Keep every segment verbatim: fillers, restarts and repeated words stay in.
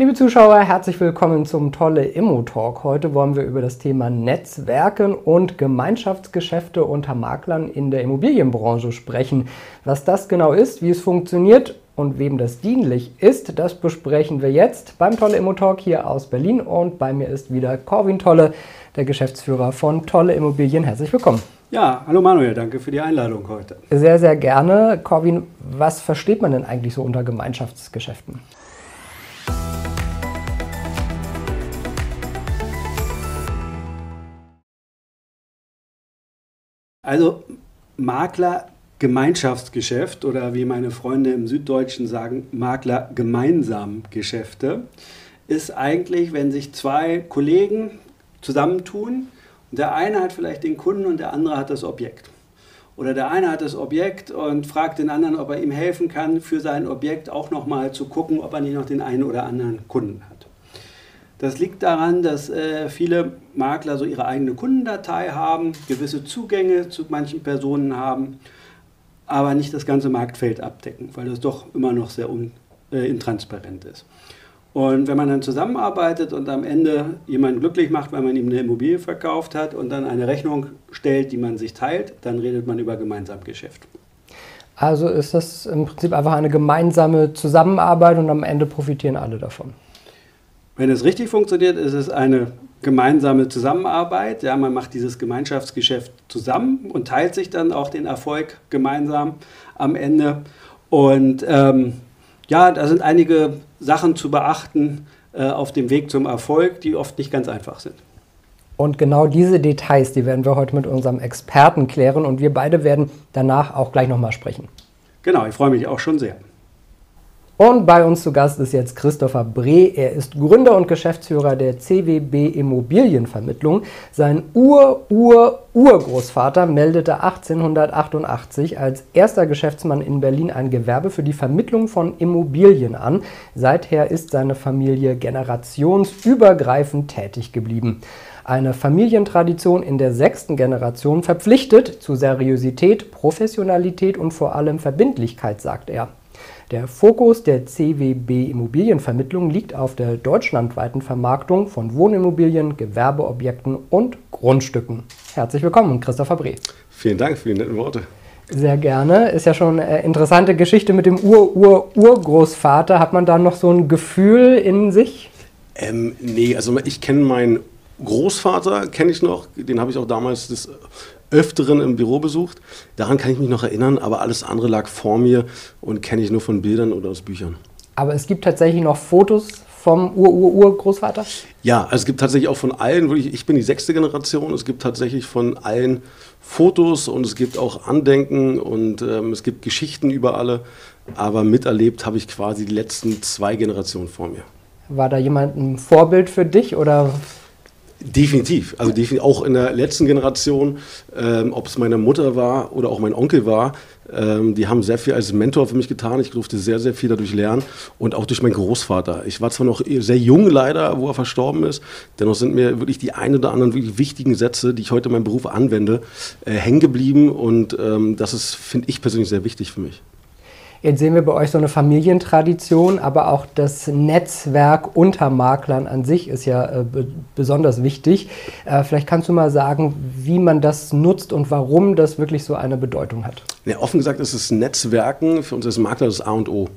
Liebe Zuschauer, herzlich willkommen zum Tolle Immo Talk. Heute wollen wir über das Thema Netzwerken und Gemeinschaftsgeschäfte unter Maklern in der Immobilienbranche sprechen. Was das genau ist, wie es funktioniert und wem das dienlich ist, das besprechen wir jetzt beim Tolle Immo Talk hier aus Berlin. Und bei mir ist wieder Corvin Tolle, der Geschäftsführer von Tolle Immobilien. Herzlich willkommen. Ja, hallo Manuel, danke für die Einladung heute. Sehr, sehr gerne. Corvin, was versteht man denn eigentlich so unter Gemeinschaftsgeschäften? Also Makler-Gemeinschaftsgeschäft oder wie meine Freunde im Süddeutschen sagen, Makler-Gemeinsam-Geschäfte ist eigentlich, wenn sich zwei Kollegen zusammentun und der eine hat vielleicht den Kunden und der andere hat das Objekt. Oder der eine hat das Objekt und fragt den anderen, ob er ihm helfen kann, für sein Objekt auch nochmal zu gucken, ob er nicht noch den einen oder anderen Kunden hat. Das liegt daran, dass äh, viele Makler so ihre eigene Kundendatei haben, gewisse Zugänge zu manchen Personen haben, aber nicht das ganze Marktfeld abdecken, weil das doch immer noch sehr un, äh, intransparent ist. Und wenn man dann zusammenarbeitet und am Ende jemanden glücklich macht, weil man ihm eine Immobilie verkauft hat und dann eine Rechnung stellt, die man sich teilt, dann redet man über gemeinsames Geschäft. Also ist das im Prinzip einfach eine gemeinsame Zusammenarbeit und am Ende profitieren alle davon? Wenn es richtig funktioniert, ist es eine gemeinsame Zusammenarbeit. Ja, man macht dieses Gemeinschaftsgeschäft zusammen und teilt sich dann auch den Erfolg gemeinsam am Ende. Und ähm, ja, da sind einige Sachen zu beachten äh, auf dem Weg zum Erfolg, die oft nicht ganz einfach sind. Und genau diese Details, die werden wir heute mit unserem Experten klären und wir beide werden danach auch gleich nochmal sprechen. Genau, ich freue mich auch schon sehr. Und bei uns zu Gast ist jetzt Christopher Bree. Er ist Gründer und Geschäftsführer der C W B Immobilienvermittlung. Sein Ur-Ur-Urgroßvater meldete achtzehnhundertachtundachtzig als erster Geschäftsmann in Berlin ein Gewerbe für die Vermittlung von Immobilien an. Seither ist seine Familie generationsübergreifend tätig geblieben. Eine Familientradition in der sechsten Generation verpflichtet zu Seriosität, Professionalität und vor allem Verbindlichkeit, sagt er. Der Fokus der C W B Immobilienvermittlung liegt auf der deutschlandweiten Vermarktung von Wohnimmobilien, Gewerbeobjekten und Grundstücken. Herzlich willkommen, Christopher Bree. Vielen Dank für die netten Worte. Sehr gerne. Ist ja schon eine interessante Geschichte mit dem Ur-Ur-Urgroßvater. Hat man da noch so ein Gefühl in sich? Ähm, nee, also ich kenne meinen Großvater, kenne ich noch. Den habe ich auch damals das Öfteren im Büro besucht. Daran kann ich mich noch erinnern, aber alles andere lag vor mir und kenne ich nur von Bildern oder aus Büchern. Aber es gibt tatsächlich noch Fotos vom Ur-Ur-Ur-Großvater? Ja, also es gibt tatsächlich auch von allen, ich bin die sechste Generation, es gibt tatsächlich von allen Fotos und es gibt auch Andenken und ähm, es gibt Geschichten über alle, aber miterlebt habe ich quasi die letzten zwei Generationen vor mir. War da jemand ein Vorbild für dich oder... Definitiv, also definitiv, auch in der letzten Generation, ähm, ob es meine Mutter war oder auch mein Onkel war, ähm, die haben sehr viel als Mentor für mich getan, ich durfte sehr, sehr viel dadurch lernen und auch durch meinen Großvater. Ich war zwar noch sehr jung leider, wo er verstorben ist, dennoch sind mir wirklich die ein oder anderen wirklich wichtigen Sätze, die ich heute in meinem Beruf anwende, äh, hängen geblieben und ähm, das ist, finde ich persönlich, sehr wichtig für mich. Jetzt sehen wir bei euch so eine Familientradition, aber auch das Netzwerk unter Maklern an sich ist ja äh, besonders wichtig. Äh, vielleicht kannst du mal sagen, wie man das nutzt und warum das wirklich so eine Bedeutung hat. Ja, offen gesagt ist das Netzwerken für uns als Makler das A und O.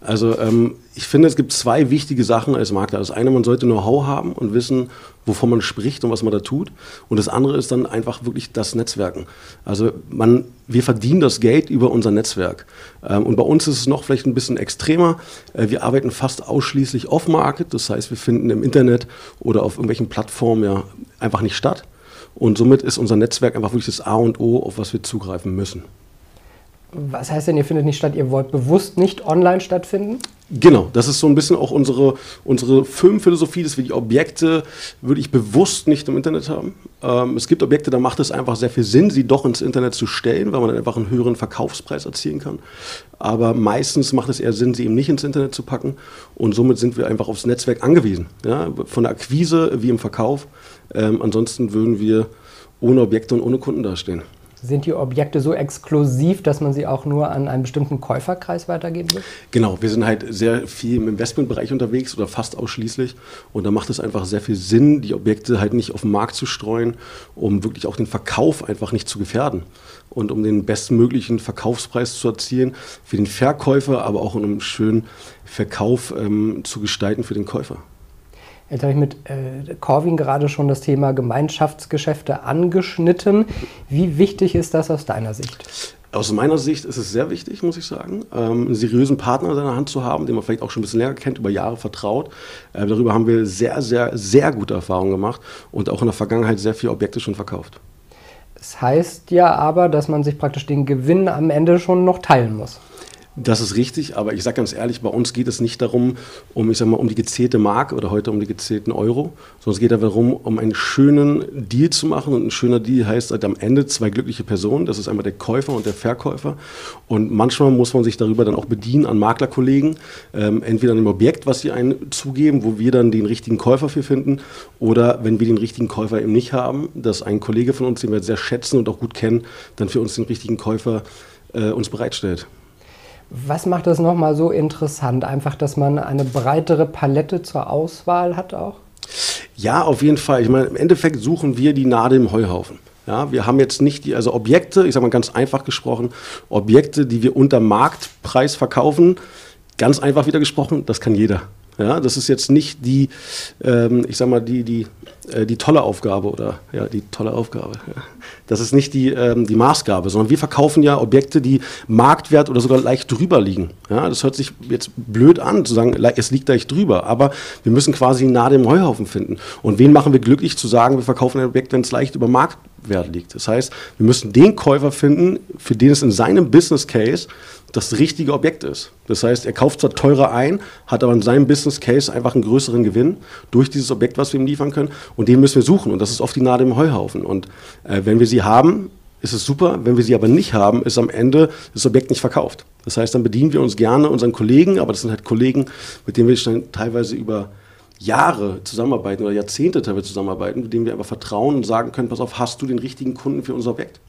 Also ähm, ich finde, es gibt zwei wichtige Sachen als Makler. Das eine, man sollte Know-how haben und wissen, wovon man spricht und was man da tut. Und das andere ist dann einfach wirklich das Netzwerken. Also man, wir verdienen das Geld über unser Netzwerk. Ähm, und bei uns ist es noch vielleicht ein bisschen extremer. Äh, wir arbeiten fast ausschließlich off-market. Das heißt, wir finden im Internet oder auf irgendwelchen Plattformen ja einfach nicht statt. Und somit ist unser Netzwerk einfach wirklich das A und O, auf was wir zugreifen müssen. Was heißt denn, ihr findet nicht statt, ihr wollt bewusst nicht online stattfinden? Genau, das ist so ein bisschen auch unsere, unsere Firmenphilosophie, dass wir die Objekte wirklich bewusst nicht im Internet haben. Ähm, es gibt Objekte, da macht es einfach sehr viel Sinn, sie doch ins Internet zu stellen, weil man dann einfach einen höheren Verkaufspreis erzielen kann. Aber meistens macht es eher Sinn, sie eben nicht ins Internet zu packen und somit sind wir einfach aufs Netzwerk angewiesen. Ja? Von der Akquise wie im Verkauf. Ähm, ansonsten würden wir ohne Objekte und ohne Kunden dastehen. Sind die Objekte so exklusiv, dass man sie auch nur an einen bestimmten Käuferkreis weitergeben will? Genau, wir sind halt sehr viel im Investmentbereich unterwegs oder fast ausschließlich. Und da macht es einfach sehr viel Sinn, die Objekte halt nicht auf den Markt zu streuen, um wirklich auch den Verkauf einfach nicht zu gefährden. Und um den bestmöglichen Verkaufspreis zu erzielen für den Verkäufer, aber auch um einen schönen Verkauf ähm, zu gestalten für den Käufer. Jetzt habe ich mit äh, Corvin gerade schon das Thema Gemeinschaftsgeschäfte angeschnitten. Wie wichtig ist das aus deiner Sicht? Aus meiner Sicht ist es sehr wichtig, muss ich sagen, ähm, einen seriösen Partner in seiner Hand zu haben, den man vielleicht auch schon ein bisschen länger kennt, über Jahre vertraut. Äh, darüber haben wir sehr, sehr, sehr gute Erfahrungen gemacht und auch in der Vergangenheit sehr viele Objekte schon verkauft. Das heißt ja aber, dass man sich praktisch den Gewinn am Ende schon noch teilen muss. Das ist richtig, aber ich sage ganz ehrlich, bei uns geht es nicht darum, um, ich sag mal, um die gezählte Mark oder heute um die gezählten Euro, sondern es geht darum, um einen schönen Deal zu machen. Und ein schöner Deal heißt halt am Ende zwei glückliche Personen, das ist einmal der Käufer und der Verkäufer. Und manchmal muss man sich darüber dann auch bedienen an Maklerkollegen, ähm, entweder an dem Objekt, was sie einen zugeben, wo wir dann den richtigen Käufer für finden, oder wenn wir den richtigen Käufer eben nicht haben, dass ein Kollege von uns, den wir sehr schätzen und auch gut kennen, dann für uns den richtigen Käufer äh, uns bereitstellt. Was macht das nochmal so interessant? Einfach, dass man eine breitere Palette zur Auswahl hat auch? Ja, auf jeden Fall. Ich meine, im Endeffekt suchen wir die Nadel im Heuhaufen. Ja, wir haben jetzt nicht die, also Objekte, ich sage mal ganz einfach gesprochen, Objekte, die wir unter Marktpreis verkaufen, ganz einfach wieder gesprochen, das kann jeder. Ja, das ist jetzt nicht die, ähm, ich sag mal, die, die, äh, die tolle Aufgabe oder ja, die tolle Aufgabe. Ja. Das ist nicht die, ähm, die Maßgabe, sondern wir verkaufen ja Objekte, die Marktwert oder sogar leicht drüber liegen. Ja, das hört sich jetzt blöd an, zu sagen, es liegt leicht drüber, aber wir müssen quasi die Nadel im Heuhaufen finden. Und wen machen wir glücklich zu sagen, wir verkaufen ein Objekt, wenn es leicht über Marktwert liegt? Das heißt, wir müssen den Käufer finden, für den es in seinem Business Case das richtige Objekt ist. Das heißt, er kauft zwar teurer ein, hat aber in seinem Business Case einfach einen größeren Gewinn durch dieses Objekt, was wir ihm liefern können. Und den müssen wir suchen. Und das ist oft die Nadel im Heuhaufen. Und äh, wenn wir sie haben, ist es super. Wenn wir sie aber nicht haben, ist am Ende das Objekt nicht verkauft. Das heißt, dann bedienen wir uns gerne unseren Kollegen, aber das sind halt Kollegen, mit denen wir dann teilweise über Jahre zusammenarbeiten oder Jahrzehnte teilweise zusammenarbeiten, mit denen wir aber vertrauen und sagen können, pass auf, hast du den richtigen Kunden für unser Objekt?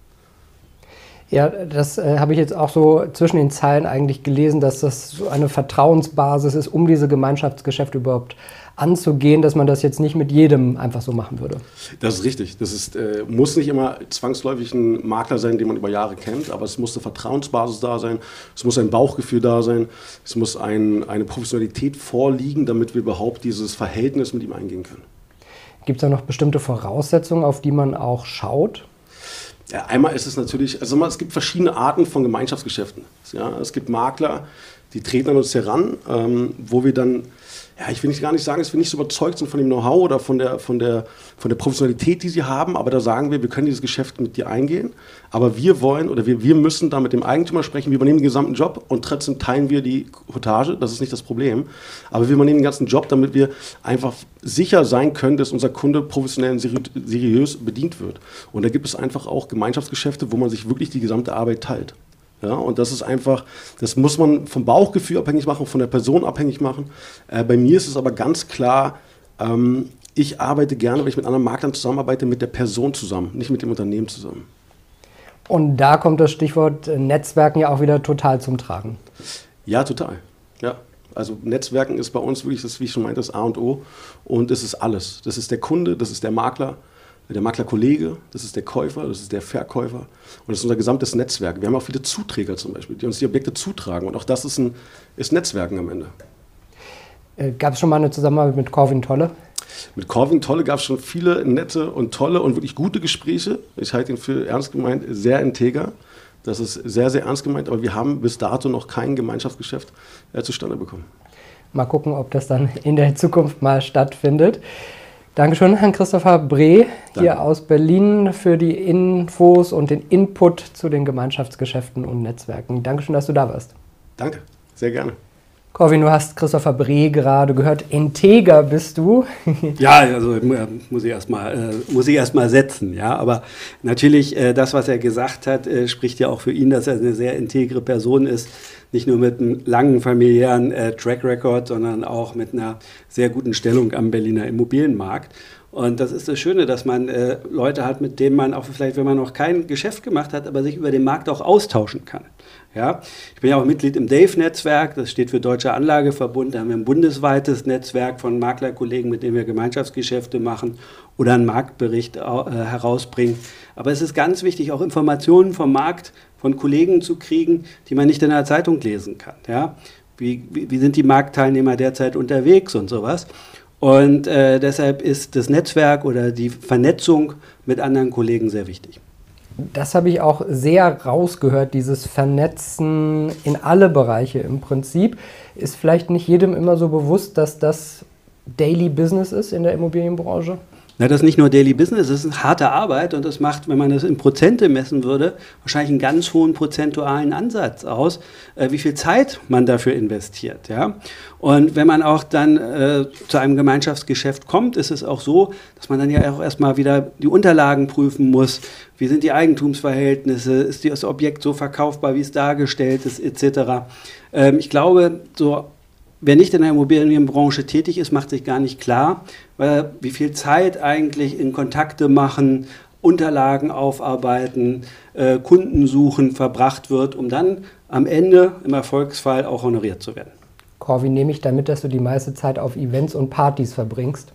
Ja, das äh, habe ich jetzt auch so zwischen den Zeilen eigentlich gelesen, dass das so eine Vertrauensbasis ist, um diese Gemeinschaftsgeschäfte überhaupt anzugehen, dass man das jetzt nicht mit jedem einfach so machen würde. Das ist richtig. Das ist, äh, muss nicht immer zwangsläufig ein Makler sein, den man über Jahre kennt, aber es muss eine Vertrauensbasis da sein, es muss ein Bauchgefühl da sein, es muss ein, eine Professionalität vorliegen, damit wir überhaupt dieses Verhältnis mit ihm eingehen können. Gibt es da noch bestimmte Voraussetzungen, auf die man auch schaut? Ja, einmal ist es natürlich, also es gibt verschiedene Arten von Gemeinschaftsgeschäften. Ja, es gibt Makler, die treten an uns heran, ähm, wo wir dann, ja, ich will nicht gar nicht sagen, dass wir nicht so überzeugt sind von dem Know-how oder von der, von, der, von der Professionalität, die sie haben, aber da sagen wir, wir können dieses Geschäft mit dir eingehen, aber wir wollen oder wir, wir müssen da mit dem Eigentümer sprechen, wir übernehmen den gesamten Job und trotzdem teilen wir die Cottage, das ist nicht das Problem, aber wir übernehmen den ganzen Job, damit wir einfach sicher sein können, dass unser Kunde professionell und seriös bedient wird. Und da gibt es einfach auch Gemeinschaftsgeschäfte, wo man sich wirklich die gesamte Arbeit teilt. Ja, und das ist einfach, das muss man vom Bauchgefühl abhängig machen, von der Person abhängig machen. Äh, bei mir ist es aber ganz klar, ähm, ich arbeite gerne, wenn ich mit anderen Maklern zusammenarbeite, mit der Person zusammen, nicht mit dem Unternehmen zusammen. Und da kommt das Stichwort Netzwerken ja auch wieder total zum Tragen. Ja, total. Ja. Also Netzwerken ist bei uns wirklich, das, wie ich schon meinte, das A und O und es ist alles. Das ist der Kunde, das ist der Makler, der Maklerkollege, das ist der Käufer, das ist der Verkäufer und das ist unser gesamtes Netzwerk. Wir haben auch viele Zuträger zum Beispiel, die uns die Objekte zutragen und auch das ist, ein, ist Netzwerken am Ende. Äh, gab es schon mal eine Zusammenarbeit mit Corvin Tolle? Mit Corvin Tolle gab es schon viele nette und tolle und wirklich gute Gespräche. Ich halte ihn für ernst gemeint sehr integer. Das ist sehr, sehr ernst gemeint, aber wir haben bis dato noch kein Gemeinschaftsgeschäft äh, zustande bekommen. Mal gucken, ob das dann in der Zukunft mal stattfindet. Dankeschön, Herrn Christopher Bree, Danke. Hier aus Berlin für die Infos und den Input zu den Gemeinschaftsgeschäften und Netzwerken. Dankeschön, dass du da warst. Danke, sehr gerne. Corvin, du hast Christopher Bree gerade gehört. Integer bist du. Ja, also muss ich erstmal äh, erst setzen. Ja? Aber natürlich, äh, das, was er gesagt hat, äh, spricht ja auch für ihn, dass er eine sehr integre Person ist, nicht nur mit einem langen familiären äh, Track Record, sondern auch mit einer sehr guten Stellung am Berliner Immobilienmarkt. Und das ist das Schöne, dass man äh, Leute hat, mit denen man auch vielleicht, wenn man noch kein Geschäft gemacht hat, aber sich über den Markt auch austauschen kann. Ja? Ich bin ja auch Mitglied im DAVE-Netzwerk, das steht für Deutsche Anlageverbund. Da haben wir ein bundesweites Netzwerk von Maklerkollegen, mit denen wir Gemeinschaftsgeschäfte machen oder einen Marktbericht äh, herausbringen. Aber es ist ganz wichtig, auch Informationen vom Markt von Kollegen zu kriegen, die man nicht in der Zeitung lesen kann. Ja? Wie, wie, wie sind die Marktteilnehmer derzeit unterwegs und sowas? Und äh, deshalb ist das Netzwerk oder die Vernetzung mit anderen Kollegen sehr wichtig. Das habe ich auch sehr rausgehört, dieses Vernetzen in alle Bereiche im Prinzip. Ist vielleicht nicht jedem immer so bewusst, dass das Daily Business ist in der Immobilienbranche? Na, das ist nicht nur Daily Business, das ist harte Arbeit und das macht, wenn man das in Prozente messen würde, wahrscheinlich einen ganz hohen prozentualen Ansatz aus, äh, wie viel Zeit man dafür investiert. Ja? Und wenn man auch dann äh, zu einem Gemeinschaftsgeschäft kommt, ist es auch so, dass man dann ja auch erstmal wieder die Unterlagen prüfen muss. Wie sind die Eigentumsverhältnisse? Ist das Objekt so verkaufbar, wie es dargestellt ist, et cetera. Ähm, ich glaube, so... Wer nicht in der Immobilienbranche tätig ist, macht sich gar nicht klar, wie viel Zeit eigentlich in Kontakte machen, Unterlagen aufarbeiten, Kunden suchen verbracht wird, um dann am Ende im Erfolgsfall auch honoriert zu werden. Corvin, nehme ich damit, dass du die meiste Zeit auf Events und Partys verbringst?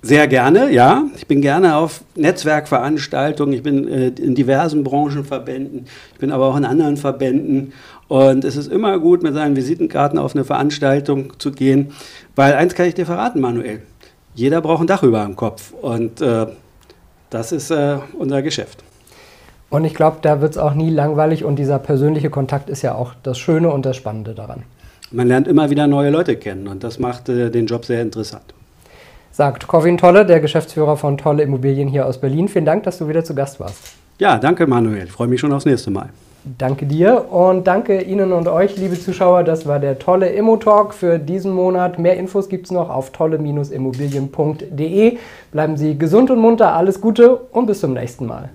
Sehr gerne, ja. Ich bin gerne auf Netzwerkveranstaltungen, ich bin äh, in diversen Branchenverbänden, ich bin aber auch in anderen Verbänden und es ist immer gut, mit seinen Visitenkarten auf eine Veranstaltung zu gehen, weil eins kann ich dir verraten, Manuel, jeder braucht ein Dach über dem Kopf und äh, das ist äh, unser Geschäft. Und ich glaube, da wird es auch nie langweilig und dieser persönliche Kontakt ist ja auch das Schöne und das Spannende daran. Man lernt immer wieder neue Leute kennen und das macht äh, den Job sehr interessant. Sagt Corvin Tolle, der Geschäftsführer von Tolle Immobilien hier aus Berlin. Vielen Dank, dass du wieder zu Gast warst. Ja, danke Manuel. Ich freue mich schon aufs nächste Mal. Danke dir und danke Ihnen und euch, liebe Zuschauer. Das war der Tolle Immo Talk für diesen Monat. Mehr Infos gibt es noch auf tolle Bindestrich immobilien Punkt de. Bleiben Sie gesund und munter, alles Gute und bis zum nächsten Mal.